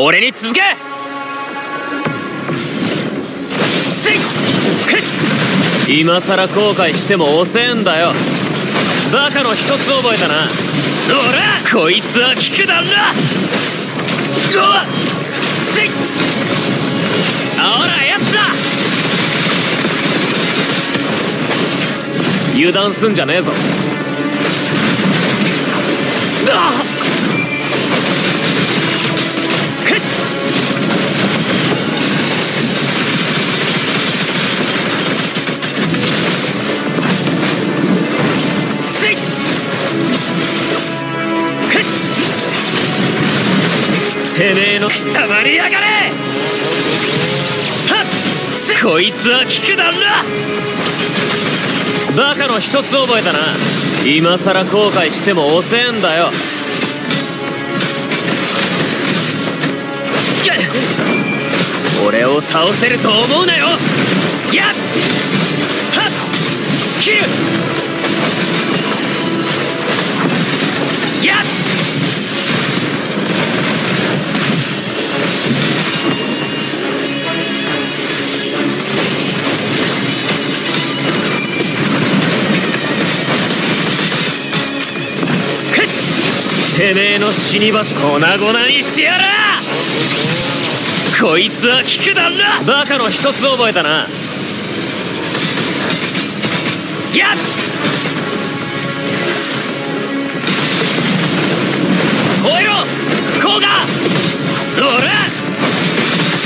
俺に続け。今さら後悔しても遅えんだよ。バカの一つ覚えたな。ほらこいつは聞くだろ。ほらやつだ。油断すんじゃねえぞ。てめえの貴様にやがれ。こいつは聞くだろ。バカの一つ覚えたな。今さら後悔しても遅えんだよ。俺を倒せると思うなよ。やっはっきゅうやってめえの死に場所粉々にしてやら。こいつは効くだろ。バカの一つ覚えたな。やっ吠えろコウガ。おら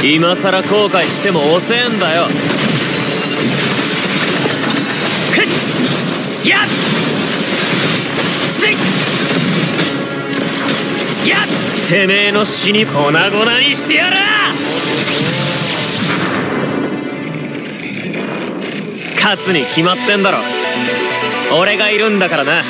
今さら後悔しても遅えんだよ。やっせっやってめえの死に粉々にしてやら。勝つに決まってんだろ。俺がいるんだからな。